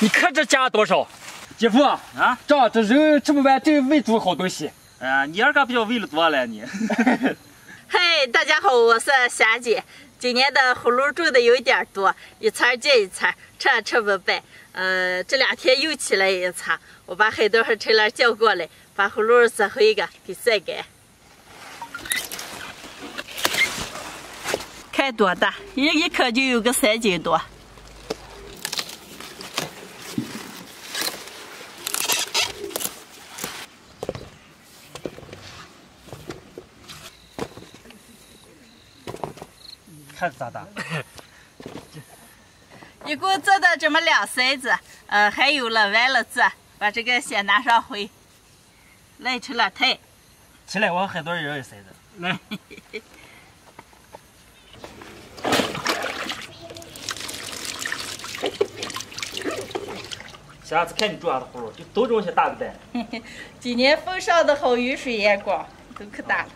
你看这加多少？姐夫啊，啊，这人吃不完这喂猪好东西。你二哥比较喂了多了你。嗨，大家好，我是霞姐。今年的葫芦种的有点多，一茬接一茬，吃不败。这两天又起来一茬，我把很多人陈兰叫过来，把葫芦拾回一个给晒干。 太多大，一颗就有个3斤多。看咋大？一共做的这么2筛子，还有了完了做，把这个先拿上回。来吃了太。起来，我很多人有筛子。来。下次看你种啥子葫芦，就都种些大个蛋。今年丰上的好，雨水也广，都可大了。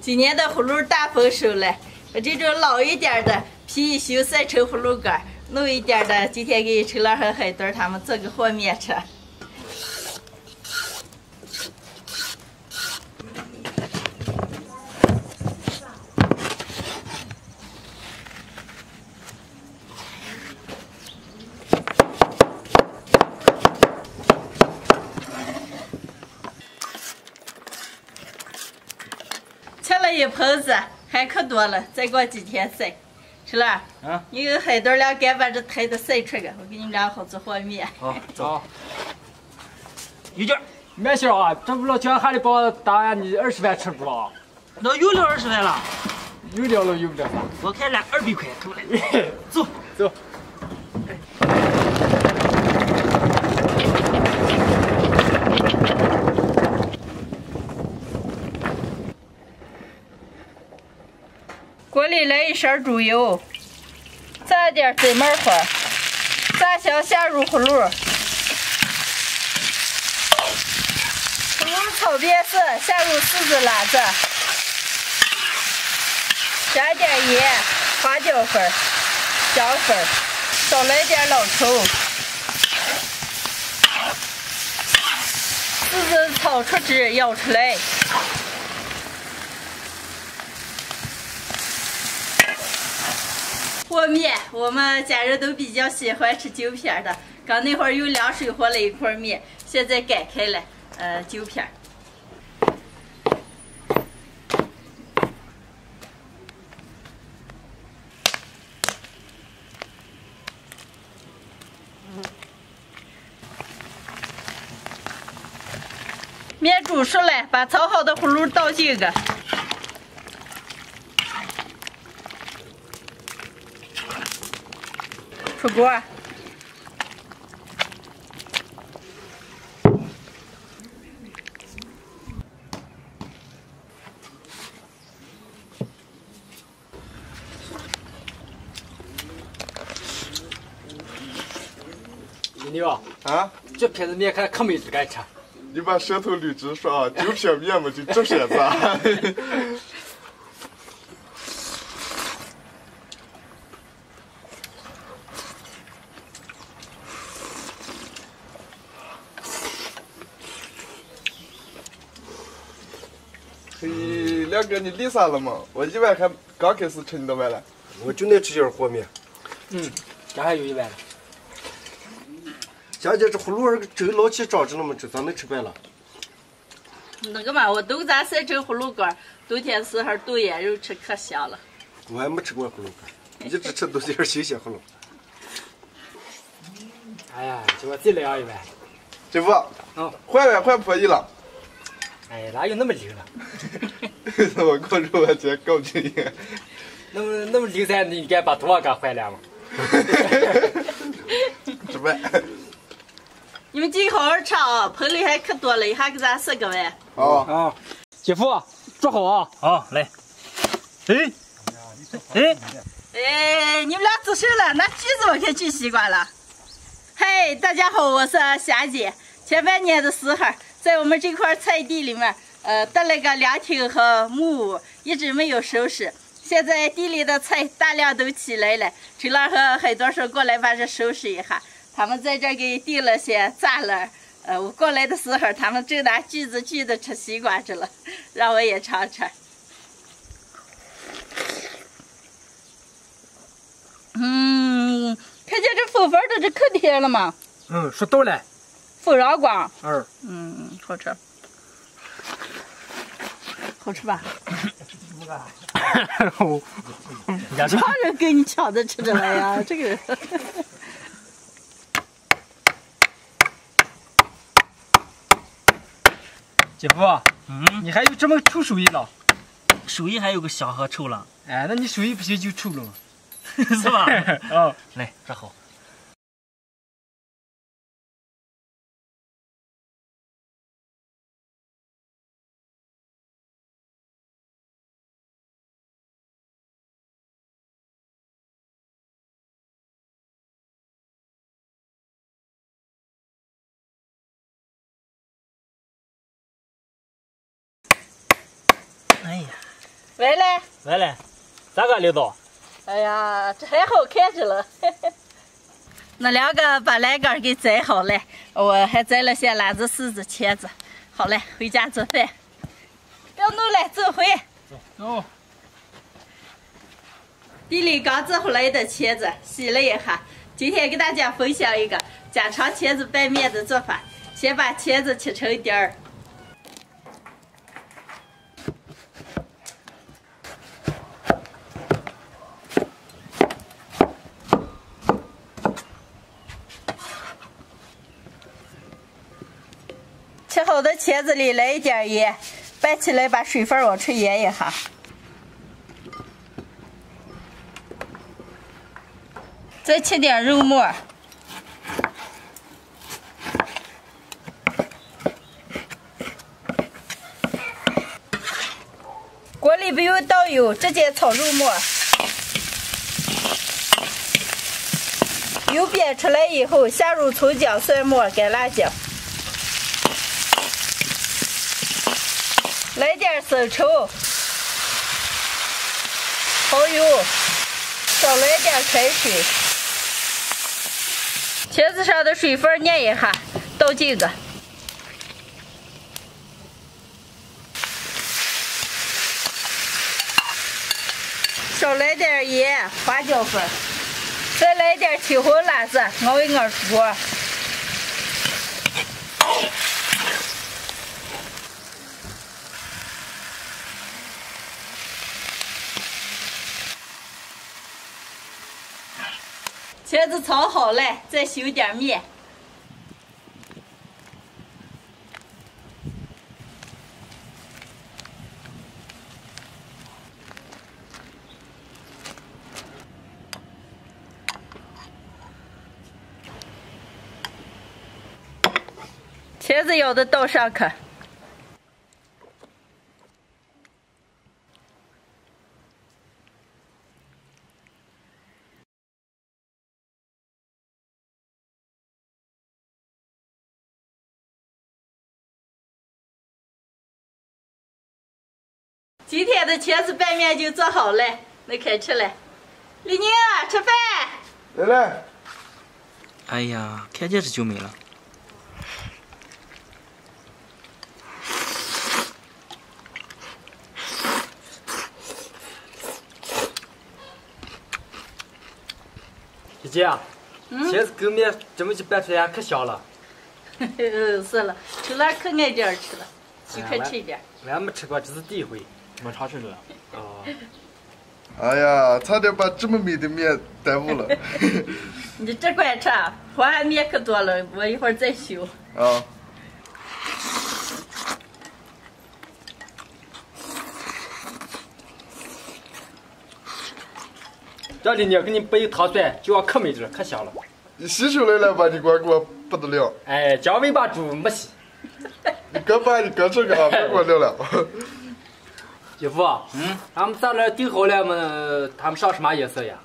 今年的葫芦大丰收了，这种老一点的皮一修晒成葫芦干，嫩一点的今天给陈老和海墩他们做个和面吃。 一盆子还可多了，再过几天晒。陈兰，啊，你有很多俩该把这台子晒出个，我给你们俩好做和面。好，走。有劲儿，慢些啊！这不老姜还得帮我打你20万吃不了？那又了20万了？又了了，又不了了。我看俩200块出来。走走。 锅里来1勺猪油，炸点芝麻花，炸香下入葫芦，葫芦炒变色，下入柿子辣子，加点盐、花椒粉、姜粉，少来点老抽。柿子炒出汁，舀出来。 和面，我们家人都比较喜欢吃揪片的。刚那会儿用凉水和了一块面，现在改开了，揪片。面煮熟了，把炒好的葫芦倒进去。 出锅，你牛啊！这片子面看可美滋干吃。你把舌头捋直说，就片面嘛，就这些子。嘿，亮哥，你累啥了嘛？我1万还刚开始吃你的碗了，我就爱吃点和面。嗯，咱还有1万了。霞姐，这葫芦儿真老气长着了嘛，这咋能吃败了？那个嘛，我都咱晒成葫芦干，冬天时候炖眼肉吃可香了。我还没吃过葫芦干，一直吃都是点新鲜葫芦。哎呀，叫我再来1万。姐夫，嗯，换碗换破衣了。 哎，哪有那么灵了？我光说我姐搞不定。那么灵噻，你该把多少个换了嘛？什么？你们今好好吃啊！盆里还可多了，一下给咱4个碗。哦哦，姐夫，坐好啊！好，来。哎，哎，哎，你们俩走神了，拿锯子我看锯西瓜了。嗨，大家好，我是霞姐。前半年的时候。 在我们这块菜地里面，得了个2挺和木，一直没有收拾。现在地里的菜大量都起来了，陈浪和海多说过来把这收拾一下。他们在这给递了些栅栏，我过来的时候他们正拿锯子锯着吃西瓜去了，让我也尝尝。嗯，看见这粉粉的这可甜了吗？嗯，熟透了。粉瓤光。嗯。嗯，好吃。 好吃吧？常人给你抢着吃着了呀，这个人。姐夫，嗯，你还有这么臭手艺了？手艺还有个香和臭了。哎，那你手艺不行就臭了，是吧？哦，来，这好。 完了，完了，咋个领导？哎呀，这还好看着了。那两个把栏杆给摘好了，我还摘了些篮子、柿子、茄子。好嘞，回家做饭。不要弄了，走回。走。地里刚摘回来的茄子，洗了一下。今天给大家分享一个家常茄子拌面的做法。先把茄子切成丁儿。 切好的茄子里来一点盐，拌起来把水分往出腌一下。再切点肉末。锅里不用倒油，直接炒肉末。油煸出来以后，下入葱姜、蒜末、干辣椒。 来点生抽、蚝油，少来点开水。茄子上的水分捏一下，倒进去。少来点盐、花椒粉，再来点青红辣子，熬一熬出锅。 茄子炒好了，再修点面。茄子舀的倒上去。 今天的茄子拌面就做好了，那开吃了。李宁，吃饭。来了。哎呀，看见这就没了。姐姐啊，茄子跟面这么一拌出来，可香了。是了，陈兰可爱点吃了，你快吃一点。俺没吃过，这是第一回。 没尝试着哦，哎呀，差点把这么美的面耽误了。你只管吃，黄花面可多了，我一会儿再修。啊。这里呢，给你备糖蒜，就要可美着，可香了。你洗手来了吧？你光给我不得了。哎，姜尾巴猪没洗。你哥把你哥这个啊，别给我撂了。姐夫，嗯，咱们栅栏定好了嘛？他们上什么颜色呀？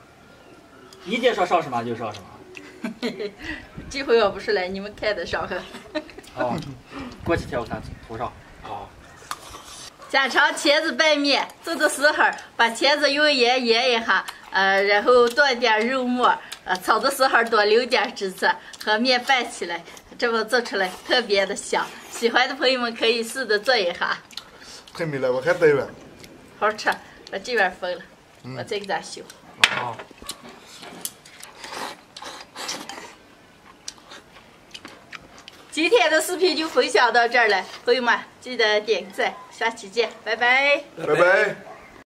你姐说上什么就上什么。这回我不是来，你们看得上呵。哦，过几天我看图上。哦，先朝茄子拌面，做的时候把茄子用盐腌一下，然后剁点肉末，炒的时候多留点汁水，和面拌起来，这么做出来特别的香。喜欢的朋友们可以试着做一下。太美了，我看到了。好吃，把这边分了，我再给它修。好。 今天的视频就分享到这儿了，朋友们记得点赞，下期见，拜拜，拜拜。